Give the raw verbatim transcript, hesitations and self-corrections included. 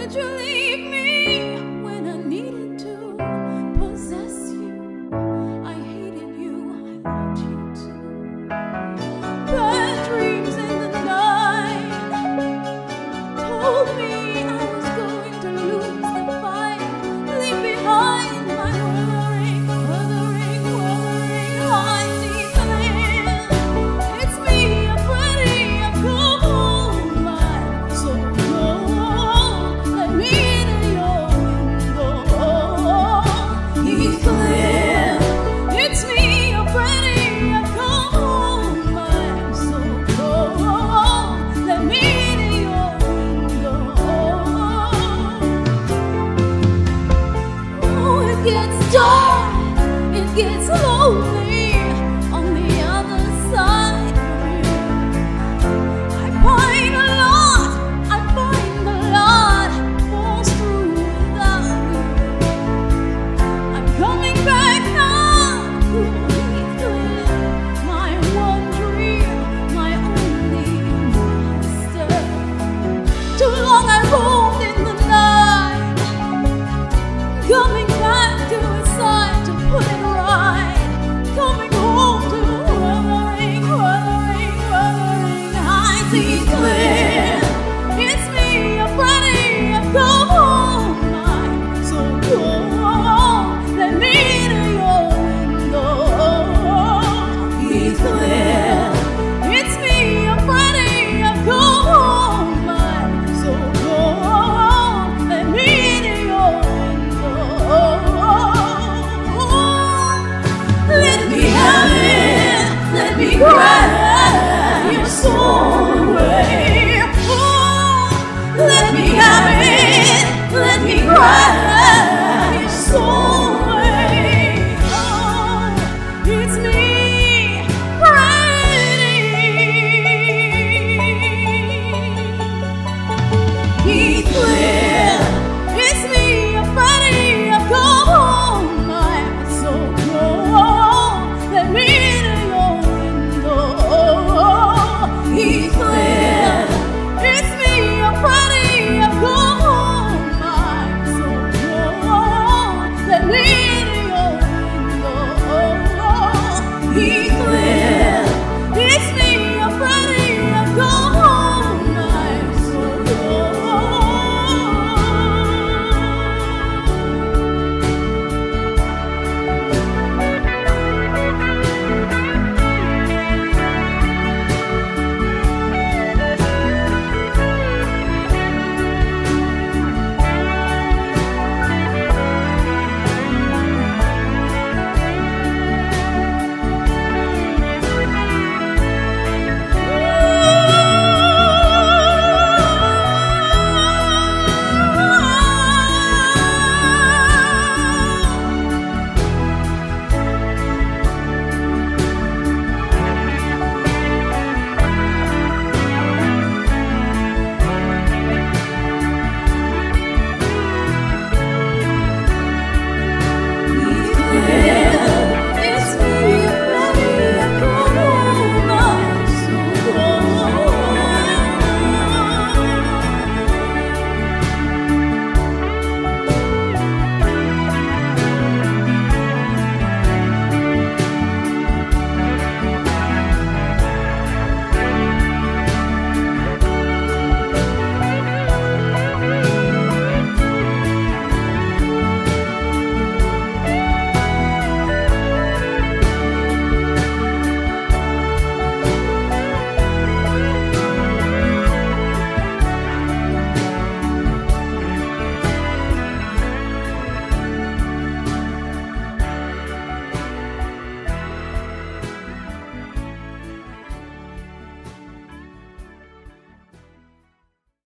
would you leave?